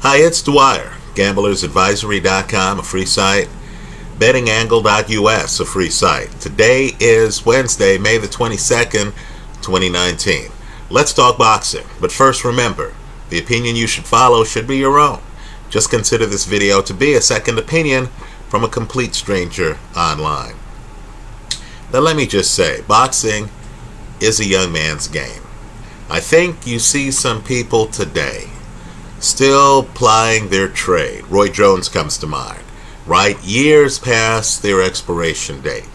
Hi, it's Dwyer. GamblersAdvisory.com, a free site. BettingAngle.us, a free site. Today is Wednesday, May the 22nd, 2019. Let's talk boxing. But first, remember, the opinion you should follow should be your own. Just consider this video to be a second opinion from a complete stranger online. Now, let me just say, boxing is a young man's game. I think you see some people today still plying their trade. Roy Jones comes to mind, right? Years past their expiration date,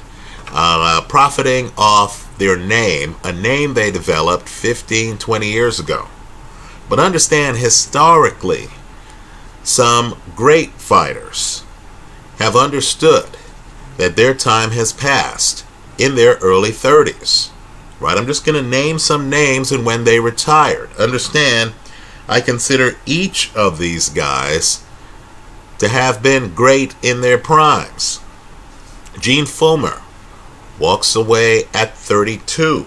profiting off their name, a name they developed 15, 20 years ago. But understand, historically, some great fighters have understood that their time has passed in their early 30s, right? I'm just going to name some names and when they retired. Understand, I consider each of these guys to have been great in their primes. Gene Fullmer walks away at 32.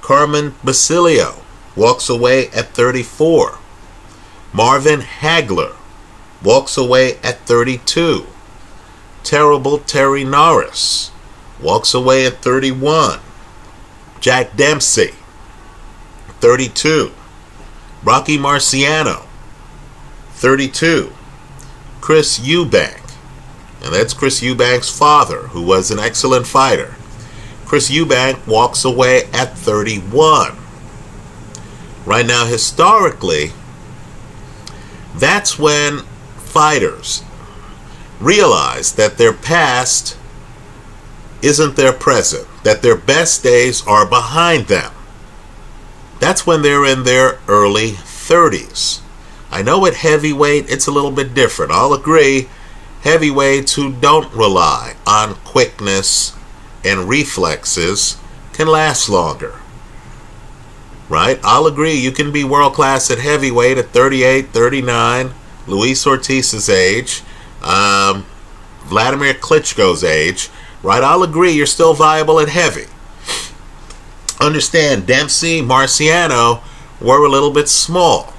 Carmen Basilio walks away at 34. Marvin Hagler walks away at 32. Terrible Terry Norris walks away at 31. Jack Dempsey, 32. Rocky Marciano, 32. Chris Eubank, and that's Chris Eubank's father, who was an excellent fighter. Chris Eubank walks away at 31. Right now, historically, that's when fighters realize that their past isn't their present, that their best days are behind them. That's when they're in their early 30s. I know at heavyweight it's a little bit different. I'll agree, heavyweights who don't rely on quickness and reflexes can last longer, right? I'll agree, you can be world class at heavyweight at 38, 39, Luis Ortiz's age, Vladimir Klitschko's age, right? I'll agree, you're still viable at heavy. Understand, Dempsey, Marciano were a little bit small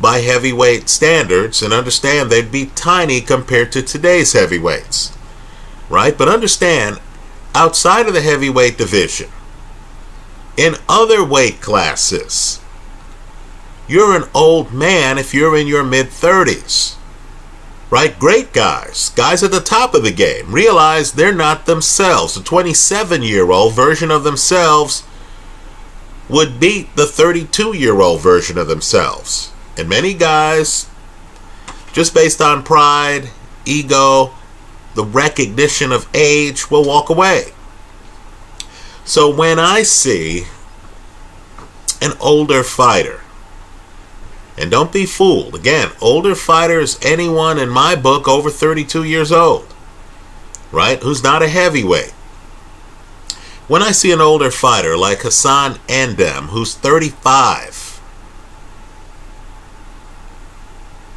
by heavyweight standards, and understand they'd be tiny compared to today's heavyweights, right? But understand, outside of the heavyweight division, in other weight classes, you're an old man if you're in your mid-30s, right? Great guys, guys at the top of the game, realize they're not themselves. The 27-year-old version of themselves would beat the 32-year-old version of themselves. And many guys, just based on pride, ego, the recognition of age, will walk away. So when I see an older fighter, and don't be fooled, again, older fighter is anyone in my book over 32 years old, right, who's not a heavyweight. When I see an older fighter like Hassan N'Dam, who's 35,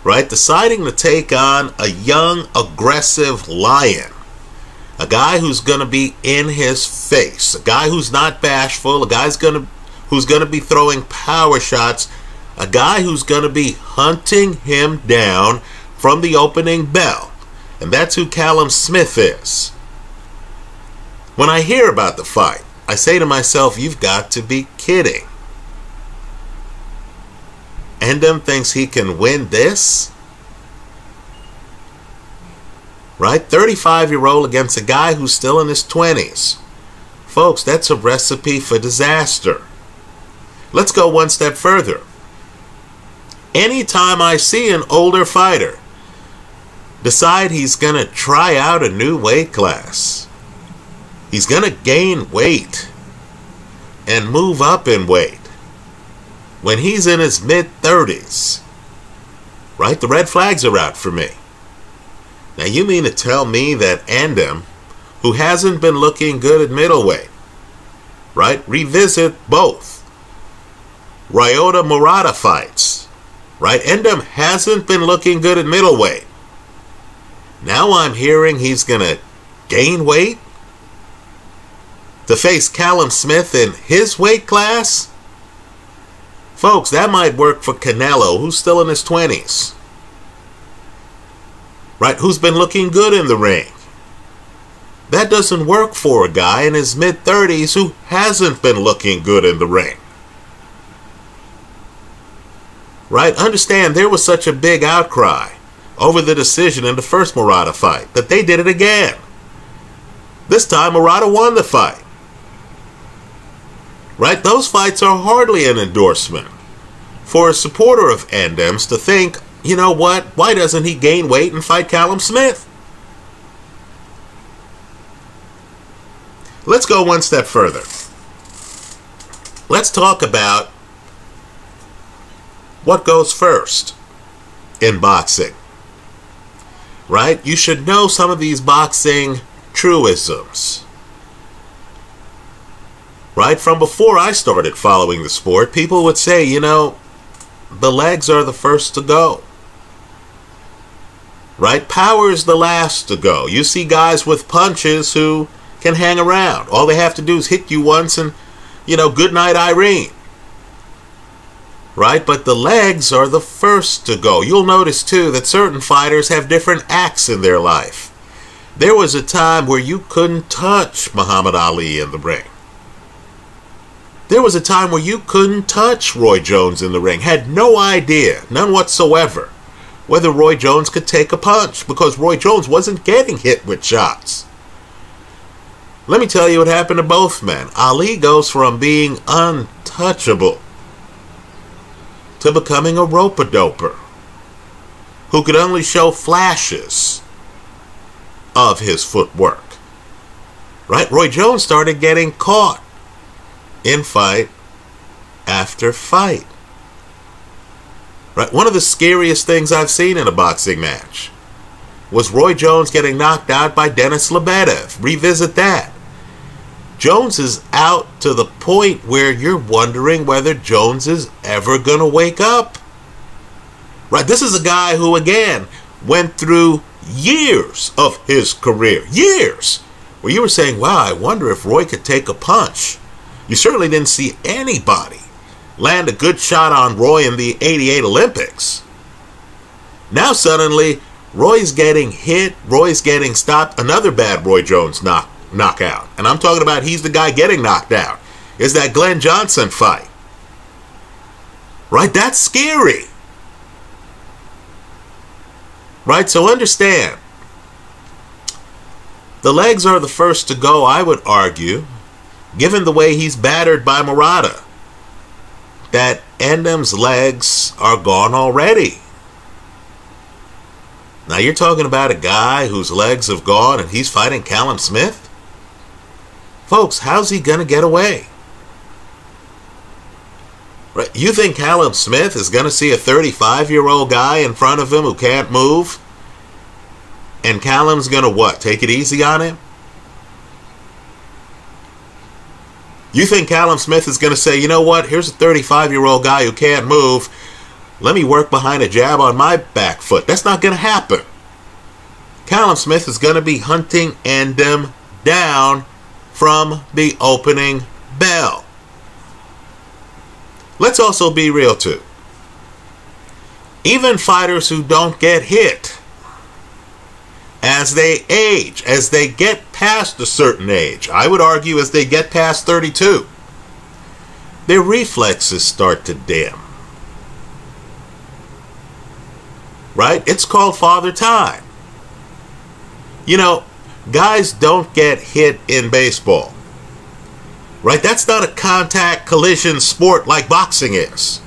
right, deciding to take on a young, aggressive lion, a guy who's going to be in his face, a guy who's not bashful, a guy who's going to be throwing power shots, a guy who's going to be hunting him down from the opening bell. And that's who Callum Smith is. When I hear about the fight, I say to myself, you've got to be kidding. N'Dam thinks he can win this? Right? 35-year-old against a guy who's still in his 20s. Folks, that's a recipe for disaster. Let's go one step further. Anytime I see an older fighter decide he's going to try out a new weight class, he's going to gain weight and move up in weight, when he's in his mid-30s, right, the red flags are out for me. Now, you mean to tell me that N'Dam, who hasn't been looking good at middleweight, right, revisit both Ryota Murata fights, right? N'Dam hasn't been looking good at middleweight. Now I'm hearing he's going to gain weight to face Callum Smith in his weight class? Folks, that might work for Canelo, who's still in his 20s. Right? Who's been looking good in the ring. That doesn't work for a guy in his mid-30s who hasn't been looking good in the ring. Right? Understand, there was such a big outcry over the decision in the first Murata fight that they did it again. This time, Murata won the fight. Right? Those fights are hardly an endorsement for a supporter of N'Dam's to think, you know what, why doesn't he gain weight and fight Callum Smith? Let's go one step further. Let's talk about what goes first in boxing. Right? You should know some of these boxing truisms. Right? From before I started following the sport, people would say, you know, the legs are the first to go. Right? Power is the last to go. You see guys with punches who can hang around. All they have to do is hit you once and, you know, good night, Irene. Right? But the legs are the first to go. You'll notice, too, that certain fighters have different acts in their life. There was a time where you couldn't touch Muhammad Ali in the ring. There was a time where you couldn't touch Roy Jones in the ring. Had no idea, none whatsoever, whether Roy Jones could take a punch because Roy Jones wasn't getting hit with shots. Let me tell you what happened to both men. Ali goes from being untouchable to becoming a rope-a-doper who could only show flashes of his footwork. Right? Roy Jones started getting caught in fight after fight. Right? One of the scariest things I've seen in a boxing match was Roy Jones getting knocked out by Dennis Lebedev. Revisit that. Jones is out to the point where you're wondering whether Jones is ever going to wake up. Right? This is a guy who, again, went through years of his career. Years! Where you were saying, wow, I wonder if Roy could take a punch. You certainly didn't see anybody land a good shot on Roy in the '88 Olympics. Now suddenly, Roy's getting hit, Roy's getting stopped, another bad Roy Jones knockout. And I'm talking about he's the guy getting knocked out. It's that Glenn Johnson fight. Right? That's scary. Right? So understand, the legs are the first to go, I would argue, given the way he's battered by Murata, that N'Dam's legs are gone already. Now you're talking about a guy whose legs have gone and he's fighting Callum Smith? Folks, how's he going to get away? Right? You think Callum Smith is going to see a 35-year-old guy in front of him who can't move? And Callum's going to what? Take it easy on him? You think Callum Smith is going to say, you know what? Here's a 35-year-old guy who can't move. Let me work behind a jab on my back foot. That's not going to happen. Callum Smith is going to be hunting N'Dam down from the opening bell. Let's also be real, too. Even fighters who don't get hit, as they age, as they get past a certain age, I would argue as they get past 32, their reflexes start to dim. Right? It's called Father Time. You know, guys don't get hit in baseball. Right? That's not a contact collision sport like boxing is.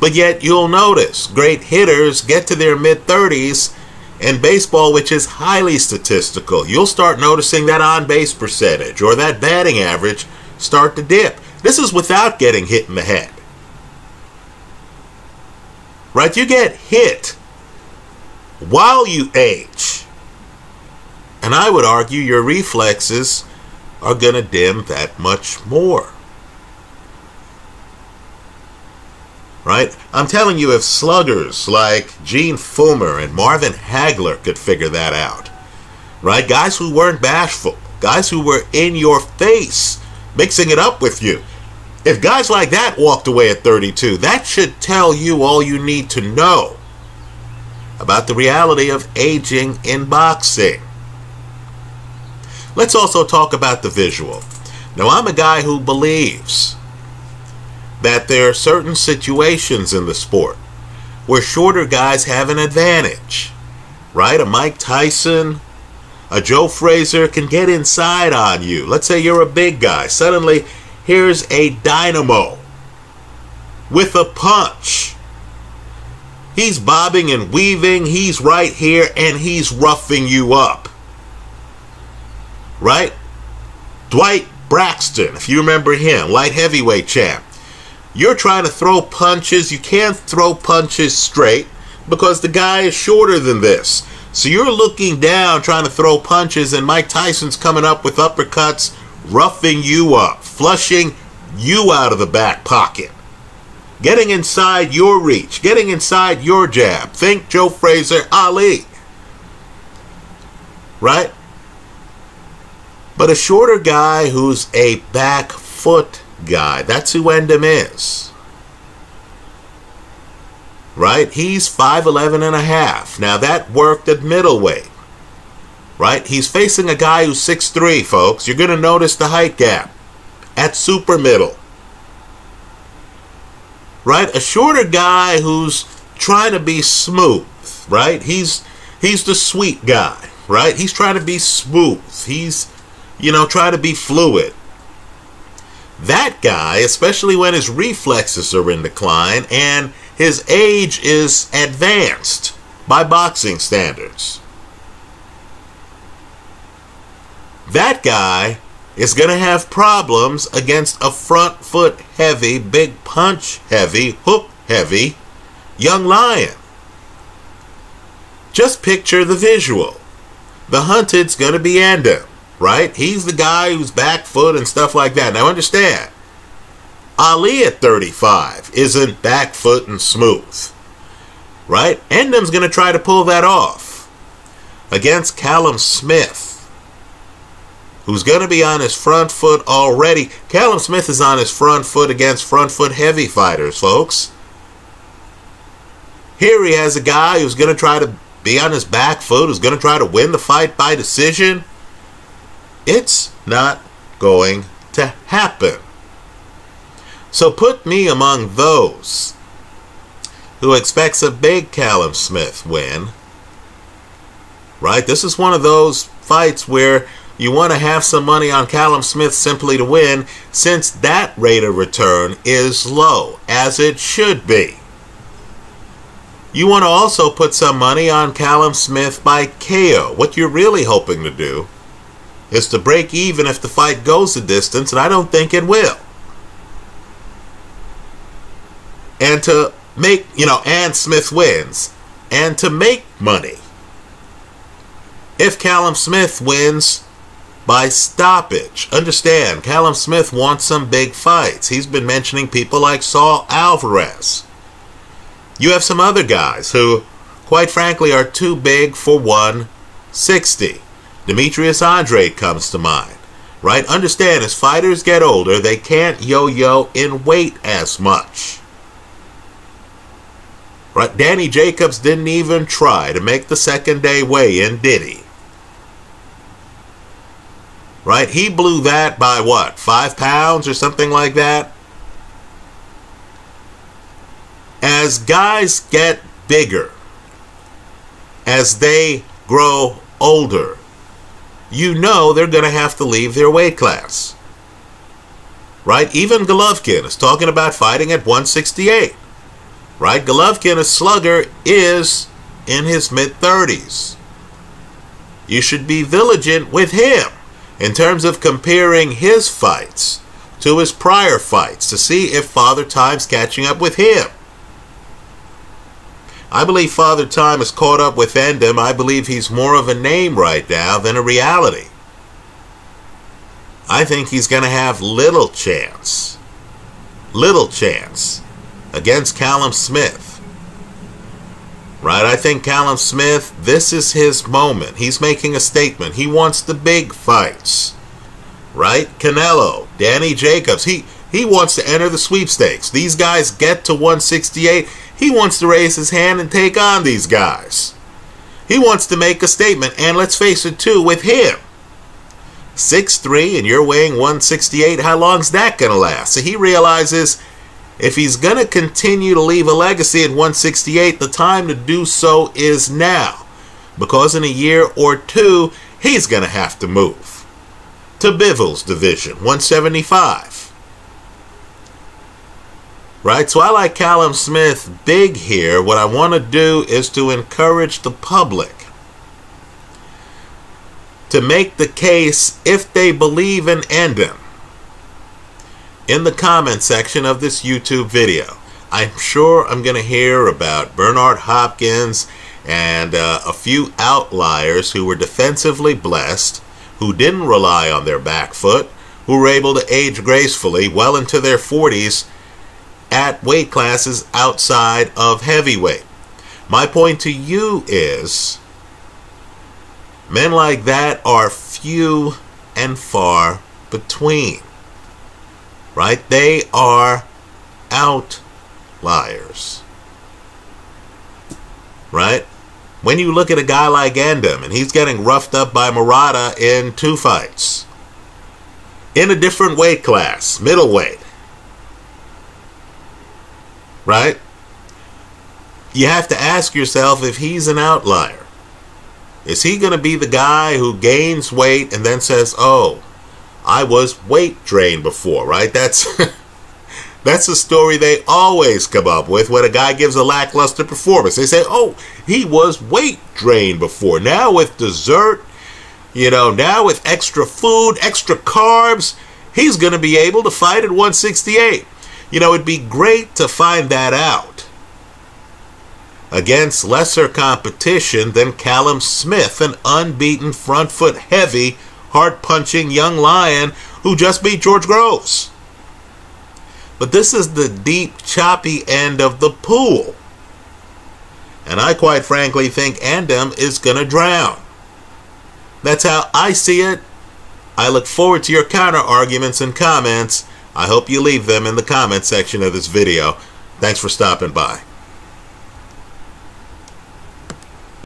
But yet you'll notice great hitters get to their mid-30s in baseball, which is highly statistical. You'll start noticing that on-base percentage or that batting average start to dip. This is without getting hit in the head. Right? You get hit while you age. And I would argue your reflexes are going to dim that much more. Right? I'm telling you, if sluggers like Gene Fullmer and Marvin Hagler could figure that out, right? Guys who weren't bashful, guys who were in your face, mixing it up with you, If guys like that walked away at 32, that should tell you all you need to know about the reality of aging in boxing. Let's also talk about the visual. Now, I'm a guy who believes that there are certain situations in the sport where shorter guys have an advantage, right? A Mike Tyson, a Joe Frazier can get inside on you. Let's say you're a big guy. Suddenly, here's a dynamo with a punch. He's bobbing and weaving. He's right here, and he's roughing you up, right? Dwight Braxton, if you remember him, light heavyweight champ. You're trying to throw punches. You can't throw punches straight because the guy is shorter than this. So you're looking down trying to throw punches, and Mike Tyson's coming up with uppercuts, roughing you up, flushing you out of the back pocket, getting inside your reach, getting inside your jab. Think Joe Frazier, Ali, right? But a shorter guy who's a back foot guy, that's who N'Dam is, right? He's 5'11 and a half. Now, that worked at middleweight, right? He's facing a guy who's 6'3, folks. You're going to notice the height gap at super middle, right? A shorter guy who's trying to be smooth, right? He's the sweet guy, right? He's trying to be smooth. He's, you know, trying to be fluid. That guy, especially when his reflexes are in decline and his age is advanced by boxing standards, that guy is going to have problems against a front foot heavy, big punch heavy, hook heavy young lion. Just picture the visual. The hunted's going to be N'Dam, right? He's the guy who's back foot and stuff like that. Now understand, Ali at 35 isn't back foot and smooth, right? N'Dam's going to try to pull that off against Callum Smith, who's going to be on his front foot already. Callum Smith is on his front foot against front foot heavy fighters, folks. Here he has a guy who's going to try to be on his back foot, who's going to try to win the fight by decision. It's not going to happen. So put me among those who expects a big Callum Smith win, right? This is one of those fights where you want to have some money on Callum Smith simply to win, since that rate of return is low, as it should be. You want to also put some money on Callum Smith by KO. What you're really hoping to do is to break even if the fight goes the distance, and I don't think it will. And to make, you know, and Smith wins, and to make money if Callum Smith wins by stoppage. Understand, Callum Smith wants some big fights. He's been mentioning people like Saul Alvarez. You have some other guys who, quite frankly, are too big for 160. Demetrius Andrade comes to mind, right? Understand, as fighters get older, they can't yo-yo in weight as much, right? Danny Jacobs didn't even try to make the second day weigh-in, did he? Right? He blew that by what, 5 pounds or something like that? As guys get bigger, as they grow older, you know they're going to have to leave their weight class, right? Even Golovkin is talking about fighting at 168, right? Golovkin, a slugger, is in his mid-30s. You should be vigilant with him in terms of comparing his fights to his prior fights to see if Father Time's catching up with him. I believe Father Time has caught up with N'Dam. I believe he's more of a name right now than a reality. I think he's going to have little chance against Callum Smith, right? I think Callum Smith, this is his moment. He's making a statement. He wants the big fights, right? Canelo, Danny Jacobs. He He wants to enter the sweepstakes. These guys get to 168. He wants to raise his hand and take on these guys. He wants to make a statement, and let's face it, too, with him. 6'3", and you're weighing 168, how long's that going to last? So he realizes if he's going to continue to leave a legacy at 168, the time to do so is now. Because in a year or two, he's going to have to move to Bivell's division, 175. Right, so I like Callum Smith big here. What I want to do is to encourage the public to make the case, if they believe in N'Dam, in the comment section of this YouTube video. I'm sure I'm going to hear about Bernard Hopkins and a few outliers who were defensively blessed, who didn't rely on their back foot, who were able to age gracefully well into their 40s at weight classes outside of heavyweight. My point to you is, men like that are few and far between, right? They are outliers, right? When you look at a guy like N'Dam, and he's getting roughed up by Murata in 2 fights, in a different weight class, middleweight, right? You have to ask yourself if he's an outlier. Is he going to be the guy who gains weight and then says, oh, I was weight drained before, right? That's the story they always come up with when a guy gives a lackluster performance. They say, oh, he was weight drained before. Now with dessert, you know, now with extra food, extra carbs, he's going to be able to fight at 168. You know, it'd be great to find that out against lesser competition than Callum Smith, an unbeaten front foot heavy, heart-punching young lion who just beat George Groves. But this is the deep, choppy end of the pool. And I quite frankly think N'Dam is going to drown. That's how I see it. I look forward to your counter-arguments and comments. I hope you leave them in the comment section of this video. Thanks for stopping by.